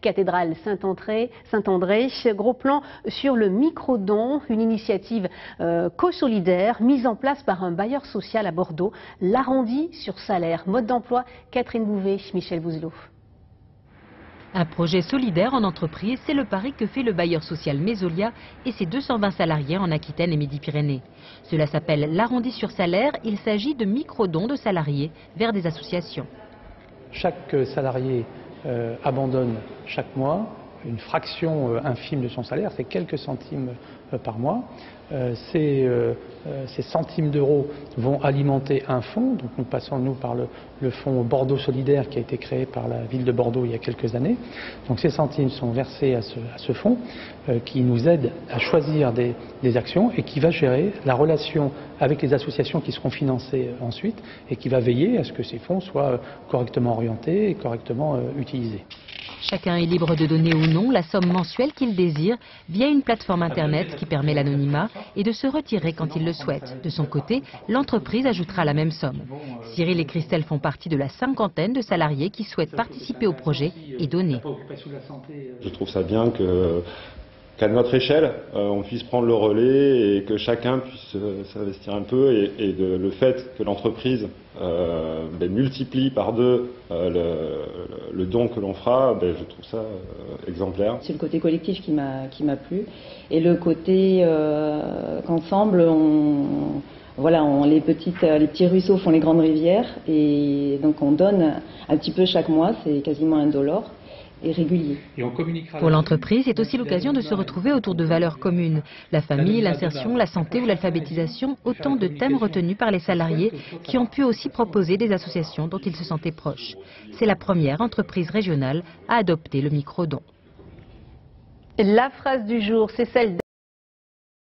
Cathédrale Saint-André, gros plan sur le microdon, une initiative co-solidaire mise en place par un bailleur social à Bordeaux, l'Arrondi sur salaire. Mode d'emploi, Catherine Bouvet, Michel Bouzelot. Un projet solidaire en entreprise, c'est le pari que fait le bailleur social Mésolia et ses 220 salariés en Aquitaine et Midi-Pyrénées. Cela s'appelle l'Arrondi sur salaire, il s'agit de microdons de salariés vers des associations. Chaque salarié abandonne chaque mois une fraction infime de son salaire, c'est quelques centimes par mois. Ces centimes d'euros vont alimenter un fonds, donc nous passons par le fonds Bordeaux Solidaire qui a été créé par la ville de Bordeaux il y a quelques années. Donc ces centimes sont versés à ce fonds qui nous aide à choisir des actions et qui va gérer la relation avec les associations qui seront financées ensuite et qui va veiller à ce que ces fonds soient correctement orientés et correctement utilisés. Chacun est libre de donner ou non la somme mensuelle qu'il désire via une plateforme internet qui permet l'anonymat et de se retirer quand il le souhaite. De son côté, l'entreprise ajoutera la même somme. Cyril et Christelle font partie de la cinquantaine de salariés qui souhaitent participer au projet et donner. Je trouve ça bien qu'à notre échelle, on puisse prendre le relais et que chacun puisse s'investir un peu et le fait que l'entreprise multiplie par deux le don que l'on fera, je trouve ça exemplaire. C'est le côté collectif qui m'a plu et le côté qu'ensemble, les petits ruisseaux font les grandes rivières et donc on donne un petit peu chaque mois, c'est quasiment indolore. Et régulier. Pour l'entreprise, c'est aussi l'occasion de se retrouver autour de valeurs communes. La famille, l'insertion, la santé ou l'alphabétisation, autant de thèmes retenus par les salariés qui ont pu aussi proposer des associations dont ils se sentaient proches. C'est la première entreprise régionale à adopter le microdon. La phrase du jour, c'est celle